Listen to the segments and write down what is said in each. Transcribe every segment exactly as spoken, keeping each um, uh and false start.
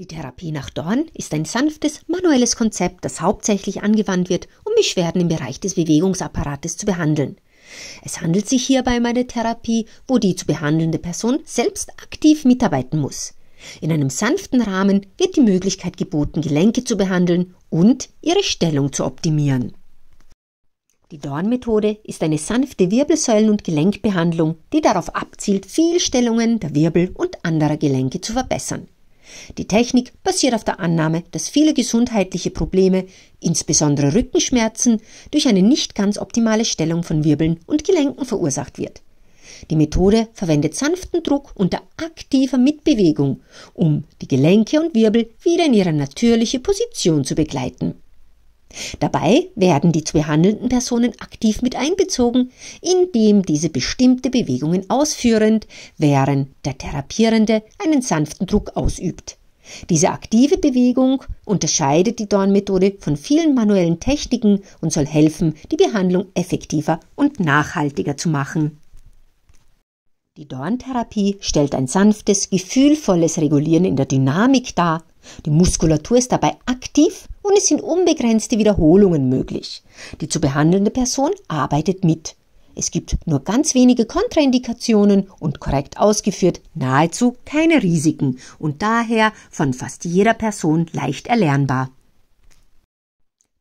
Die Therapie nach Dorn ist ein sanftes, manuelles Konzept, das hauptsächlich angewandt wird, um Beschwerden im Bereich des Bewegungsapparates zu behandeln. Es handelt sich hierbei um eine Therapie, wo die zu behandelnde Person selbst aktiv mitarbeiten muss. In einem sanften Rahmen wird die Möglichkeit geboten, Gelenke zu behandeln und ihre Stellung zu optimieren. Die Dorn-Methode ist eine sanfte Wirbelsäulen- und Gelenkbehandlung, die darauf abzielt, Fehlstellungen der Wirbel und anderer Gelenke zu verbessern. Die Technik basiert auf der Annahme, dass viele gesundheitliche Probleme, insbesondere Rückenschmerzen, durch eine nicht ganz optimale Stellung von Wirbeln und Gelenken verursacht wird. Die Methode verwendet sanften Druck unter aktiver Mitbewegung, um die Gelenke und Wirbel wieder in ihre natürliche Position zu begleiten. Dabei werden die zu behandelnden Personen aktiv mit einbezogen, indem diese bestimmte Bewegungen ausführend, während der Therapierende einen sanften Druck ausübt. Diese aktive Bewegung unterscheidet die Dorn-Methode von vielen manuellen Techniken und soll helfen, die Behandlung effektiver und nachhaltiger zu machen. Die Dorn-Therapie stellt ein sanftes, gefühlvolles Regulieren in der Dynamik dar. Die Muskulatur ist dabei aktiv und es sind unbegrenzte Wiederholungen möglich. Die zu behandelnde Person arbeitet mit. Es gibt nur ganz wenige Kontraindikationen und korrekt ausgeführt nahezu keine Risiken und daher von fast jeder Person leicht erlernbar.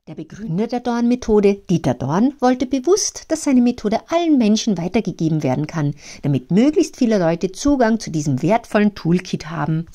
Der Begründer der Dorn-Methode, Dieter Dorn, wollte bewusst, dass seine Methode allen Menschen weitergegeben werden kann, damit möglichst viele Leute Zugang zu diesem wertvollen Toolkit haben.